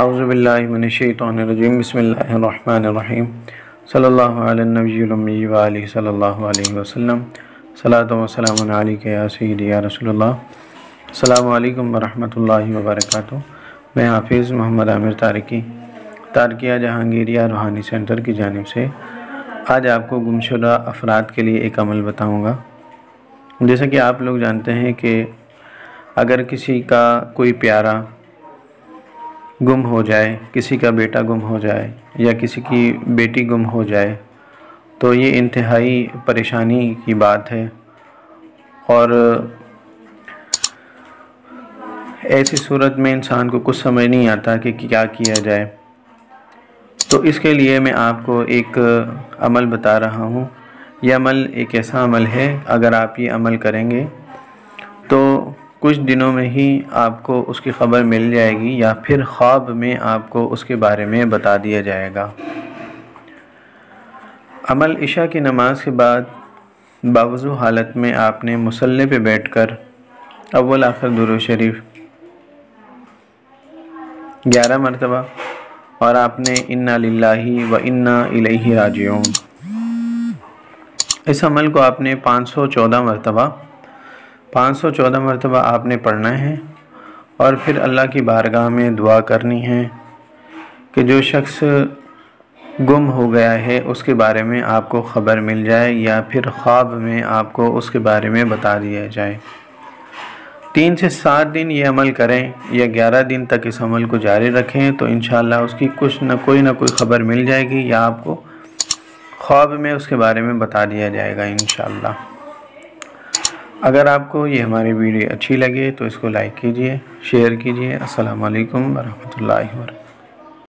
औज़ुबिल्लाहि मिनश्शैतानिर्रजीम बिस्मिल्लाहिर्रहमानिर्रहीम सल्लल्लाहु अलैहि नबी व आलिहि सल्लल्लाहु अलैहि वसल्लम सलातो व सलामुन अलैका या सय्यिदी या रसूलल्लाह। अस्सलामु अलैकुम व रहमतुल्लाहि व बरकातुहू। मैं हाफिज मोहम्मद आमिर तारकी तारकिया जहंगीरिया रूहानी सेंटर की जानिब से आज आपको गुमशुदा अफराद के लिए एक अमल बताऊँगा। जैसा कि आप लोग जानते हैं कि अगर किसी का कोई प्यारा गुम हो जाए, किसी का बेटा गुम हो जाए या किसी की बेटी गुम हो जाए तो ये इंतहाई परेशानी की बात है। और ऐसी सूरत में इंसान को कुछ समझ नहीं आता कि क्या किया जाए। तो इसके लिए मैं आपको एक अमल बता रहा हूँ। यह अमल एक ऐसा अमल है, अगर आप ये अमल करेंगे तो कुछ दिनों में ही आपको उसकी ख़बर मिल जाएगी या फिर ख्वाब में आपको उसके बारे में बता दिया जाएगा। अमल इशा की नमाज के बाद बावज़ू हालत में आपने मुसल्ले पे बैठकर अव्वल आखिर दुरूद शरीफ 11 मरतबा और आपने इन्ना लिल्लाही व इन्ना इलैहि राजिऊन, इस अमल को आपने 514 मरतबा आपने पढ़ना है। और फिर अल्लाह की बारगाह में दुआ करनी है कि जो शख्स गुम हो गया है उसके बारे में आपको ख़बर मिल जाए या फिर ख्वाब में आपको उसके बारे में बता दिया जाए। 3 से 7 दिन ये अमल करें या 11 दिन तक इस अमल को जारी रखें तो इंशाअल्लाह उसकी कुछ ना कोई ख़बर मिल जाएगी या आपको ख्वाब में उसके बारे में बता दिया जाएगा इंशाअल्लाह। अगर आपको ये हमारी वीडियो अच्छी लगे तो इसको लाइक कीजिए, शेयर कीजिए। अस्सलाम वालेकुम व रहमतुल्लाहि व बरकातहू।